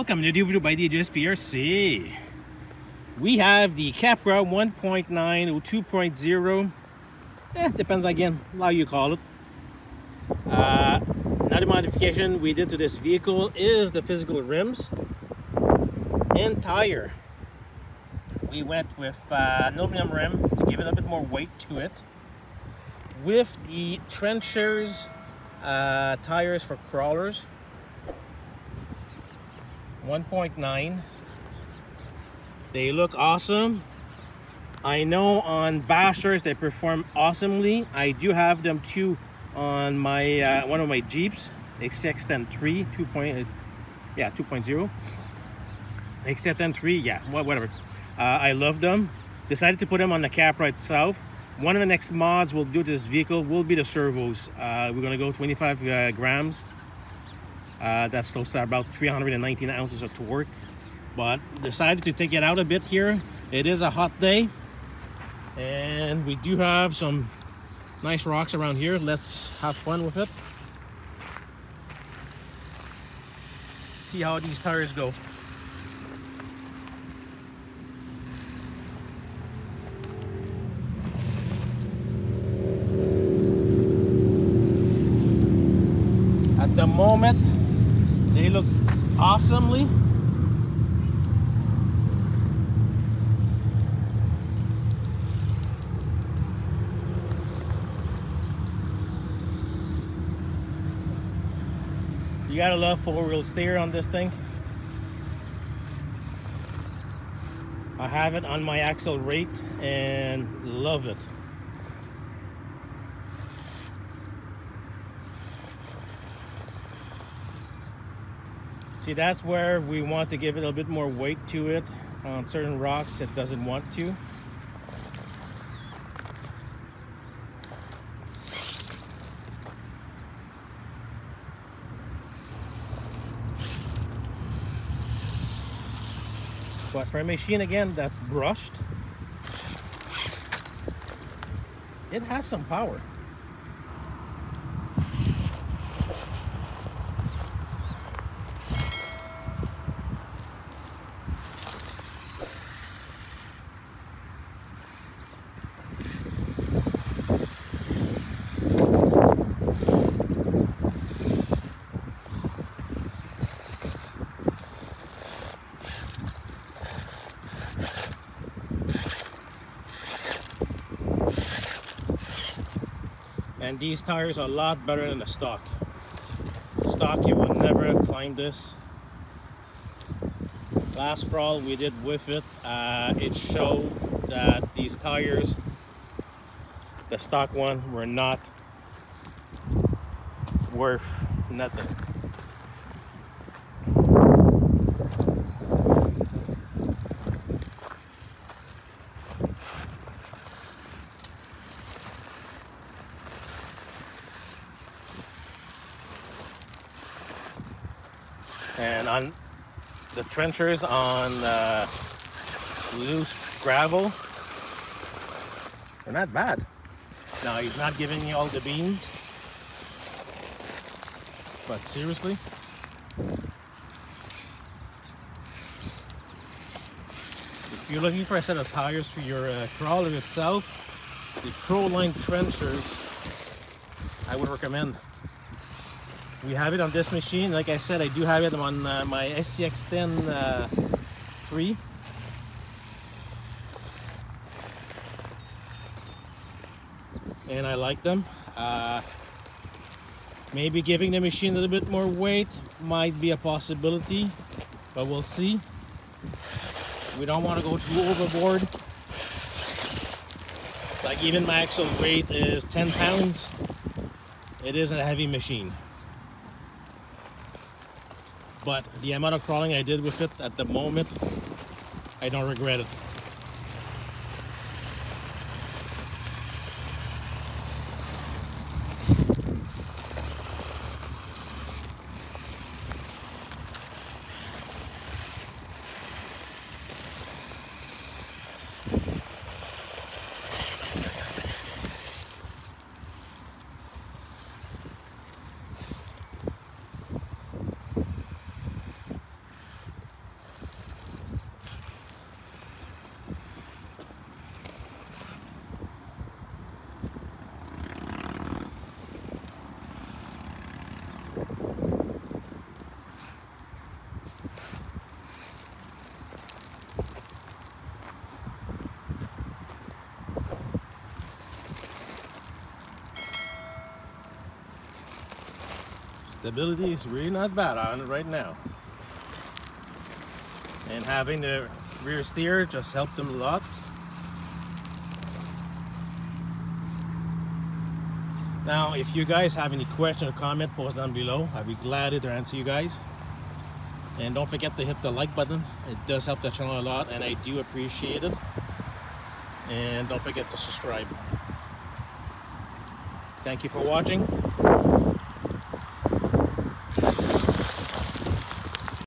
Welcome to a new video by DJSPRC. We have the Capra 1.9 or 2.0. Depends again how you call it. Another modification we did to this vehicle is the physical rims and tire. We went with an aluminum rim to give it a bit more weight to it, with the Trenchers tires for crawlers. 1.9. They look awesome. I know on bashers they perform awesomely. I do have them too on my one of my Jeeps, SCX 10 3 2.0 SCX 10 3, yeah, whatever. I love them. Decided to put them on the Capra itself. One of the next mods we'll do to this vehicle will be the servos. We're gonna go 25 grams. That's close to about 319 ounces of torque, but decided to take it out a bit here. It is a hot day and we do have some nice rocks around here. Let's have fun with it. See how these tires go. At the moment they look awesomely. You gotta love four-wheel steer on this thing. I have it on my axle rake and love it. See, that's where we want to give it a bit more weight to it. On certain rocks it doesn't want to. But for a machine again that's brushed, it has some power. And these tires are a lot better than the stock. Stock, you would never climb this. Last crawl we did with it, it showed that these tires, the stock one, were not worth nothing. And on the Trenchers on loose gravel, they're not bad. Now, he's not giving you all the beans, but seriously, if you're looking for a set of tires for your crawler itself, the Pro-line Trenchers, I would recommend. We have it on this machine. Like I said, I do have it on my SCX 10 3. And I like them. Maybe giving the machine a little bit more weight might be a possibility, but we'll see. We don't want to go too overboard. Like even my axle weight is 10 pounds. It is a heavy machine. But the amount of crawling I did with it at the moment, I don't regret it. Stability is really not bad on it right now. And having the rear steer just helped them a lot. Now, if you guys have any question or comment, post down below. I'd be glad to answer you guys. And don't forget to hit the like button. It does help the channel a lot, and I do appreciate it. And don't forget to subscribe. Thank you for watching.